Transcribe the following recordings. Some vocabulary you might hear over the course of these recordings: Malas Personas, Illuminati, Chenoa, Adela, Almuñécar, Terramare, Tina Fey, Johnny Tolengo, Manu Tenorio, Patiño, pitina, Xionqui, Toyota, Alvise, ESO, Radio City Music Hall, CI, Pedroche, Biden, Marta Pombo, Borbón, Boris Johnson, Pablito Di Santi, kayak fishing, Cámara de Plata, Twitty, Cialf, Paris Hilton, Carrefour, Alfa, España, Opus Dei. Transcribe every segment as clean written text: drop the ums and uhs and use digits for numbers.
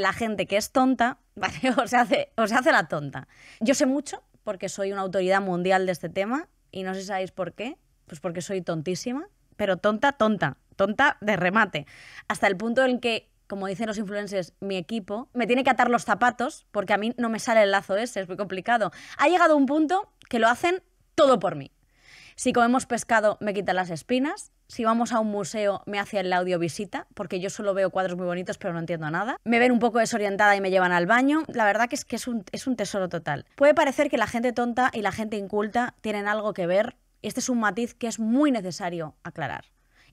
La gente que es tonta, ¿vale? o se hace la tonta. Yo sé mucho porque soy una autoridad mundial de este tema y no sé si sabéis por qué, pues porque soy tontísima, pero tonta de remate. Hasta el punto en que, como dicen los influencers, mi equipo me tiene que atar los zapatos porque a mí no me sale el lazo ese, es muy complicado. Ha llegado un punto que lo hacen todo por mí. Si comemos pescado, me quitan las espinas. Si vamos a un museo, me hacen la audiovisita, porque yo solo veo cuadros muy bonitos, pero no entiendo nada. Me ven un poco desorientada y me llevan al baño. La verdad que es un tesoro total. Puede parecer que la gente tonta y la gente inculta tienen algo que ver. Este es un matiz que es muy necesario aclarar.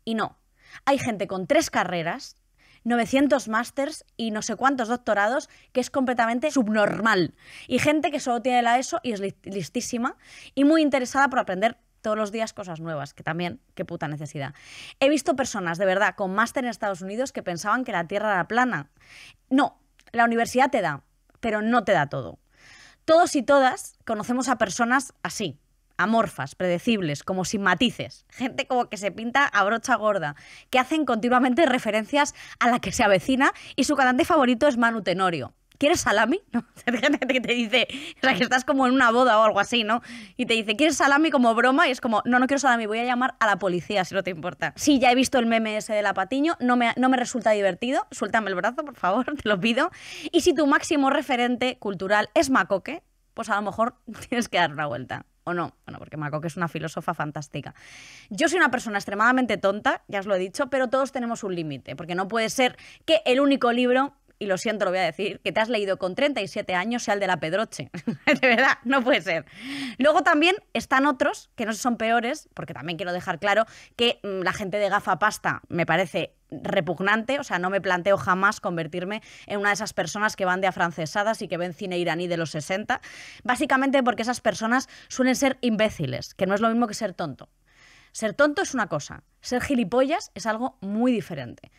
Y no. Hay gente con 3 carreras, 900 másters y no sé cuántos doctorados, que es completamente subnormal. Y gente que solo tiene la ESO y es listísima y muy interesada por aprender todos los días cosas nuevas, que también, qué puta necesidad. He visto personas, de verdad, con máster en Estados Unidos que pensaban que la Tierra era plana. No, la universidad te da, pero no te da todo. Todos y todas conocemos a personas así, amorfas, predecibles, como sin matices, gente como que se pinta a brocha gorda, que hacen continuamente referencias a La que se avecina y su cantante favorito es Manu Tenorio. ¿Quieres salami? ¿No? Que te dice, o sea, que estás como en una boda o algo así, ¿no? Y te dice, ¿quieres salami? Como broma, y es como, no, no quiero salami, voy a llamar a la policía si no te importa. Sí, ya he visto el meme ese de la Patiño, no me resulta divertido, suéltame el brazo, por favor, te lo pido. Y si tu máximo referente cultural es Macoque, pues a lo mejor tienes que dar una vuelta. ¿O no? Bueno, porque Macoque es una filósofa fantástica. Yo soy una persona extremadamente tonta, ya os lo he dicho, pero todos tenemos un límite, porque no puede ser que el único libro, y lo siento, lo voy a decir, que te has leído con 37 años sea el de la Pedroche. De verdad, no puede ser. Luego también están otros, que no son peores, porque también quiero dejar claro que la gente de gafapasta me parece repugnante, o sea, no me planteo jamás convertirme en una de esas personas que van de afrancesadas y que ven cine iraní de los 60, básicamente porque esas personas suelen ser imbéciles, que no es lo mismo que ser tonto. Ser tonto es una cosa, ser gilipollas es algo muy diferente.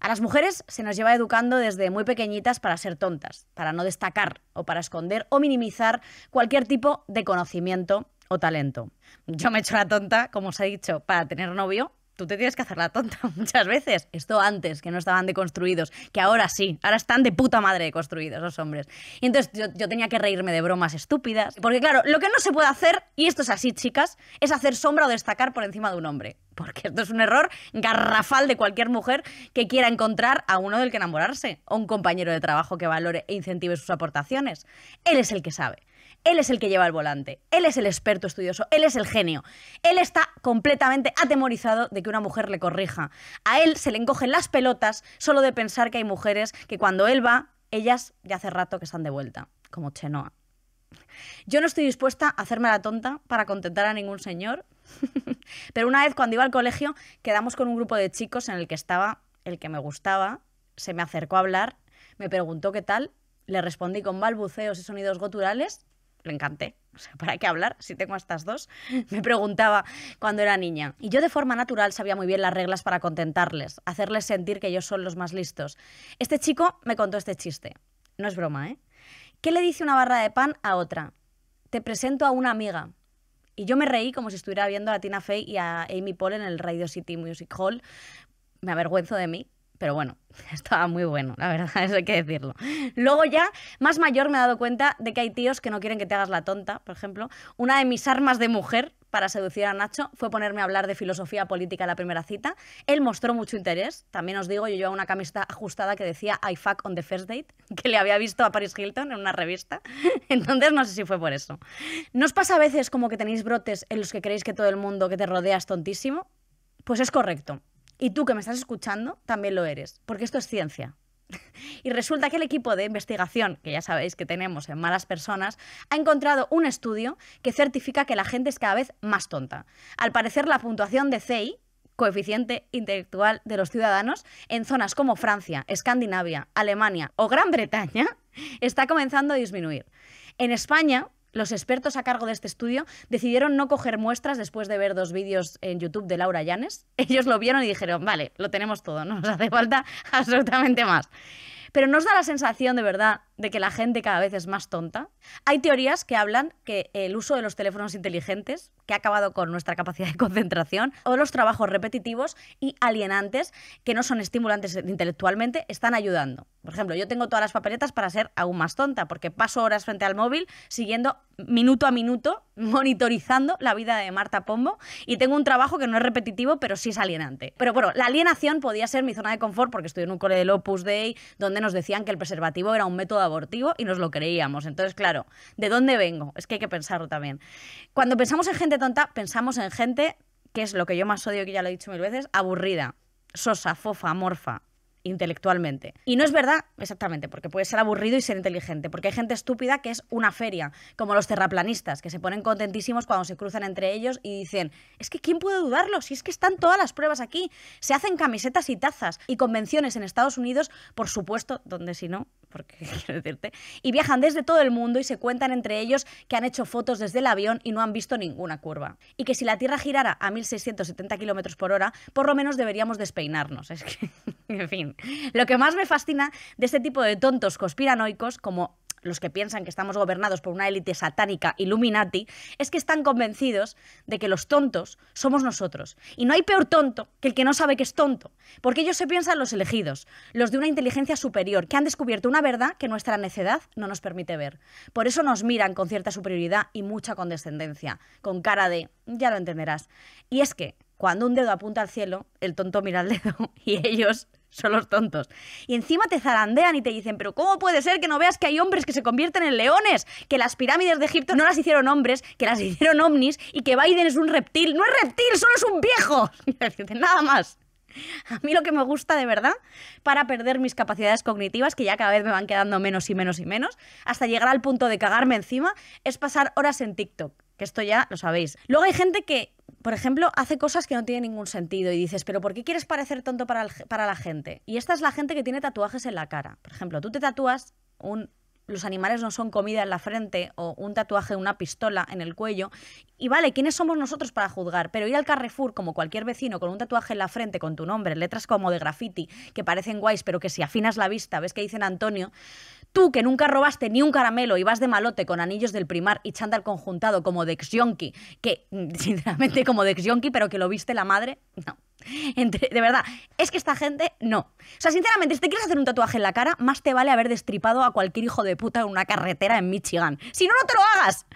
A las mujeres se nos lleva educando desde muy pequeñitas para ser tontas, para no destacar o para esconder o minimizar cualquier tipo de conocimiento o talento. Yo me he hecho la tonta, como os he dicho, para tener novio. Tú te tienes que hacer la tonta muchas veces. Esto antes, que no estaban deconstruidos, que ahora sí, ahora están de puta madre deconstruidos los hombres. Y entonces yo tenía que reírme de bromas estúpidas. Porque claro, lo que no se puede hacer, y esto es así, chicas, es hacer sombra o destacar por encima de un hombre. Porque esto es un error garrafal de cualquier mujer que quiera encontrar a uno del que enamorarse, o un compañero de trabajo que valore e incentive sus aportaciones. Él es el que sabe. Él es el que lleva el volante, él es el experto estudioso, él es el genio. Él está completamente atemorizado de que una mujer le corrija. A él se le encogen las pelotas solo de pensar que hay mujeres que cuando él va, ellas ya hace rato que están de vuelta, como Chenoa. Yo no estoy dispuesta a hacerme la tonta para contentar a ningún señor, pero una vez cuando iba al colegio quedamos con un grupo de chicos en el que estaba el que me gustaba, se me acercó a hablar, me preguntó qué tal, le respondí con balbuceos y sonidos guturales. Le encanté. O sea, ¿para qué hablar si tengo a estas dos? Me preguntaba cuando era niña. Y yo de forma natural sabía muy bien las reglas para contentarles, hacerles sentir que ellos son los más listos. Este chico me contó este chiste. No es broma, ¿eh? ¿Qué le dice una barra de pan a otra? Te presento a una amiga. Y yo me reí como si estuviera viendo a Tina Fey y a Amy Poehler en el Radio City Music Hall. Me avergüenzo de mí. Pero bueno, estaba muy bueno, la verdad, eso hay que decirlo. Luego ya, más mayor, me he dado cuenta de que hay tíos que no quieren que te hagas la tonta, por ejemplo. Una de mis armas de mujer para seducir a Nacho fue ponerme a hablar de filosofía política en la primera cita. Él mostró mucho interés. También os digo, yo llevaba una camiseta ajustada que decía I fuck on the first date, que le había visto a Paris Hilton en una revista. Entonces no sé si fue por eso. ¿No os pasa a veces como que tenéis brotes en los que creéis que todo el mundo que te rodea es tontísimo? Pues es correcto. Y tú que me estás escuchando también lo eres, porque esto es ciencia. Y resulta que el equipo de investigación, que ya sabéis que tenemos en Malas Personas, ha encontrado un estudio que certifica que la gente es cada vez más tonta. Al parecer, la puntuación de CI, coeficiente intelectual de los ciudadanos, en zonas como Francia, Escandinavia, Alemania o Gran Bretaña, está comenzando a disminuir. En España, los expertos a cargo de este estudio decidieron no coger muestras después de ver 2 vídeos en YouTube de Laura Llanes. Ellos lo vieron y dijeron, vale, lo tenemos todo, no nos hace falta absolutamente más. Pero ¿no os da la sensación de verdad de que la gente cada vez es más tonta. Hay teorías que hablan que el uso de los teléfonos inteligentes, que ha acabado con nuestra capacidad de concentración, o los trabajos repetitivos y alienantes que no son estimulantes intelectualmente, están ayudando. Por ejemplo, yo tengo todas las papeletas para ser aún más tonta, porque paso horas frente al móvil siguiendo minuto a minuto, monitorizando la vida de Marta Pombo, y tengo un trabajo que no es repetitivo, pero sí es alienante. Pero bueno, la alienación podía ser mi zona de confort, porque estoy en un cole del Opus Dei donde nos decían que el preservativo era un método abortivo y nos lo creíamos. Entonces, claro, ¿de dónde vengo? Es que hay que pensarlo también. Cuando pensamos en gente tonta, pensamos en gente, que es lo que yo más odio, que ya lo he dicho mil veces, aburrida, sosa, fofa, amorfa, intelectualmente. Y no es verdad exactamente, porque puede ser aburrido y ser inteligente, porque hay gente estúpida que es una feria, como los terraplanistas, que se ponen contentísimos cuando se cruzan entre ellos y dicen, es que ¿quién puede dudarlo? Si es que están todas las pruebas aquí. Se hacen camisetas y tazas y convenciones en Estados Unidos, por supuesto, donde si no, porque quiero decirte, y viajan desde todo el mundo y se cuentan entre ellos que han hecho fotos desde el avión y no han visto ninguna curva. Y que si la Tierra girara a 1670 km/h, por lo menos deberíamos despeinarnos. Es que, en fin. Lo que más me fascina de este tipo de tontos conspiranoicos, como los que piensan que estamos gobernados por una élite satánica Illuminati, es que están convencidos de que los tontos somos nosotros. Y no hay peor tonto que el que no sabe que es tonto, porque ellos se piensan los elegidos, los de una inteligencia superior, que han descubierto una verdad que nuestra necedad no nos permite ver. Por eso nos miran con cierta superioridad y mucha condescendencia, con cara de ya lo entenderás. Y es que cuando un dedo apunta al cielo, el tonto mira al dedo y ellos son los tontos. Y encima te zarandean y te dicen, pero ¿cómo puede ser que no veas que hay hombres que se convierten en leones? Que las pirámides de Egipto no las hicieron hombres, que las hicieron ovnis, y que Biden es un reptil. ¡No es reptil, solo es un viejo! Nada más. A mí lo que me gusta de verdad, para perder mis capacidades cognitivas, que ya cada vez me van quedando menos y menos y menos, hasta llegar al punto de cagarme encima, es pasar horas en TikTok, que esto ya lo sabéis. Luego hay gente que, por ejemplo, hace cosas que no tienen ningún sentido y dices, pero ¿por qué quieres parecer tonto para la gente? Y esta es la gente que tiene tatuajes en la cara. Por ejemplo, tú te tatúas un "los animales no son comida" en la frente, o un tatuaje, una pistola en el cuello. Y vale, ¿quiénes somos nosotros para juzgar? Pero ir al Carrefour como cualquier vecino con un tatuaje en la frente con tu nombre, letras como de graffiti, que parecen guays, pero que si afinas la vista ves que dicen Antonio. Tú, que nunca robaste ni un caramelo y vas de malote con anillos del Primar y chándal conjuntado como de Xionqui, que sinceramente como de Xionqui, pero que lo viste la madre, no. De verdad, es que esta gente no. O sea, sinceramente, si te quieres hacer un tatuaje en la cara, más te vale haber destripado a cualquier hijo de puta en una carretera en Michigan. Si no, no te lo hagas.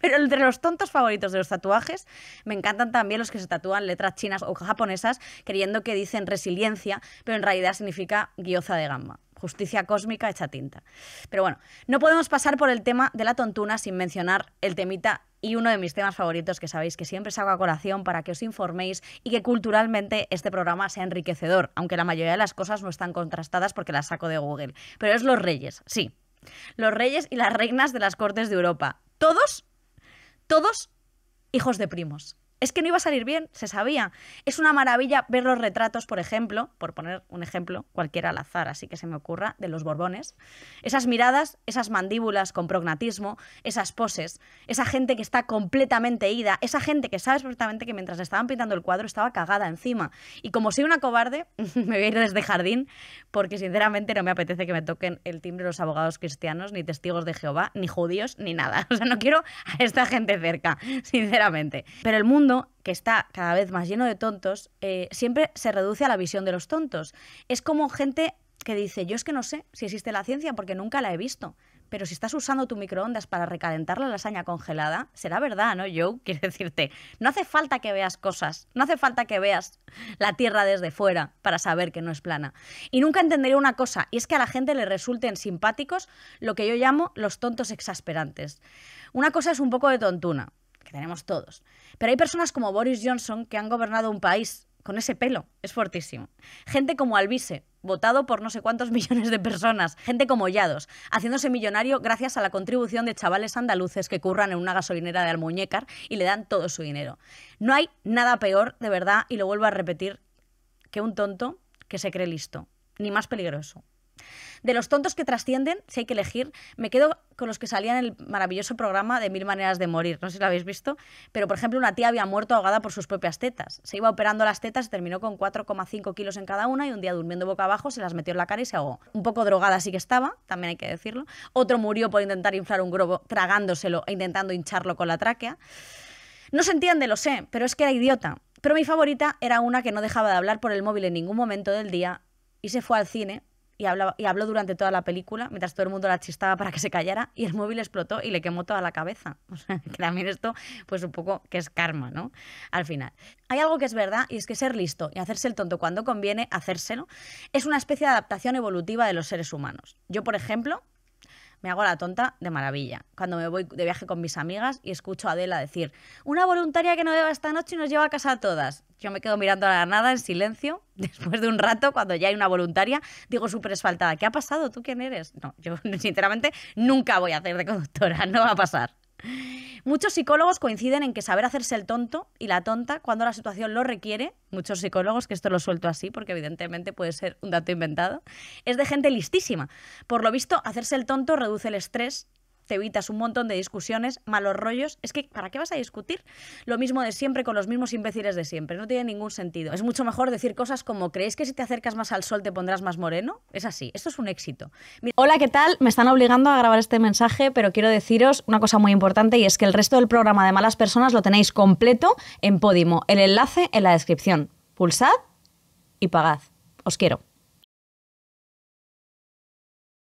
Pero entre los tontos favoritos de los tatuajes, me encantan también los que se tatúan letras chinas o japonesas creyendo que dicen resiliencia, pero en realidad significa gyoza de gamba. Justicia cósmica hecha tinta. Pero bueno, no podemos pasar por el tema de la tontuna sin mencionar el temita y uno de mis temas favoritos, que sabéis que siempre saco a colación para que os informéis y que culturalmente este programa sea enriquecedor, aunque la mayoría de las cosas no están contrastadas porque las saco de Google. Pero es los reyes, sí. Los reyes y las reinas de las cortes de Europa. Todos hijos de primos. Es que no iba a salir bien, se sabía. Es una maravilla ver los retratos, por ejemplo, por poner un ejemplo cualquiera al azar, así que se me ocurra, de los Borbones. Esas miradas, esas mandíbulas con prognatismo, esas poses, esa gente que está completamente ida, esa gente que sabes perfectamente que mientras estaban pintando el cuadro estaba cagada encima. Y como soy una cobarde, me voy a ir desde jardín, porque sinceramente no me apetece que me toquen el timbre los abogados cristianos, ni testigos de Jehová, ni judíos, ni nada. O sea, no quiero a esta gente cerca, sinceramente. Pero el mundo, que está cada vez más lleno de tontos, siempre se reduce a la visión de los tontos. Es como gente que dice, yo es que no sé si existe la ciencia porque nunca la he visto. Pero si estás usando tu microondas para recalentar la lasaña congelada, será verdad, ¿no, Joe? Quiero decirte, no hace falta que veas cosas, no hace falta que veas la Tierra desde fuera para saber que no es plana. Y nunca entenderé una cosa, y es que a la gente le resulten simpáticos lo que yo llamo los tontos exasperantes. Una cosa es un poco de tontuna, que tenemos todos. Pero hay personas como Boris Johnson que han gobernado un país con ese pelo, es fortísimo. Gente como Alvise, votado por no sé cuántos millones de personas. Gente como Llados, haciéndose millonario gracias a la contribución de chavales andaluces que curran en una gasolinera de Almuñécar y le dan todo su dinero. No hay nada peor, de verdad, y lo vuelvo a repetir, que un tonto que se cree listo, ni más peligroso. De los tontos que trascienden, si hay que elegir, me quedo con los que salían en el maravilloso programa de 1000 maneras de morir. No sé si lo habéis visto, pero por ejemplo una tía había muerto ahogada por sus propias tetas. Se iba operando las tetas, terminó con 4,5 kilos en cada una y un día durmiendo boca abajo se las metió en la cara y se ahogó. Un poco drogada sí que estaba, también hay que decirlo. Otro murió por intentar inflar un globo tragándoselo e intentando hincharlo con la tráquea. No se entiende, lo sé, pero es que era idiota. Pero mi favorita era una que no dejaba de hablar por el móvil en ningún momento del día y se fue al cine. Y habló durante toda la película, mientras todo el mundo la chistaba para que se callara, y el móvil explotó y le quemó toda la cabeza. O sea, que también esto, pues un poco que es karma, ¿no? Al final. Hay algo que es verdad, y es que ser listo y hacerse el tonto cuando conviene, hacérselo, es una especie de adaptación evolutiva de los seres humanos. Yo, por ejemplo, me hago la tonta de maravilla cuando me voy de viaje con mis amigas y escucho a Adela decir una voluntaria que no beba esta noche y nos lleva a casa a todas. Yo me quedo mirando a la nada en silencio. Después de un rato, cuando ya hay una voluntaria, digo súper esfaltada, ¿qué ha pasado? ¿Tú quién eres? No, yo sinceramente nunca voy a hacer de conductora, no va a pasar. Muchos psicólogos coinciden en que saber hacerse el tonto y la tonta cuando la situación lo requiere, muchos psicólogos, que esto lo suelto así porque evidentemente puede ser un dato inventado, es de gente listísima. Por lo visto, hacerse el tonto reduce el estrés, te evitas un montón de discusiones, malos rollos. Es que, ¿para qué vas a discutir lo mismo de siempre con los mismos imbéciles de siempre? No tiene ningún sentido. Es mucho mejor decir cosas como, ¿creéis que si te acercas más al sol te pondrás más moreno? Es así, esto es un éxito. Mira, hola, ¿qué tal? Me están obligando a grabar este mensaje, pero quiero deciros una cosa muy importante y es que el resto del programa de Malas Personas lo tenéis completo en Podimo. El enlace en la descripción. Pulsad y pagad. Os quiero.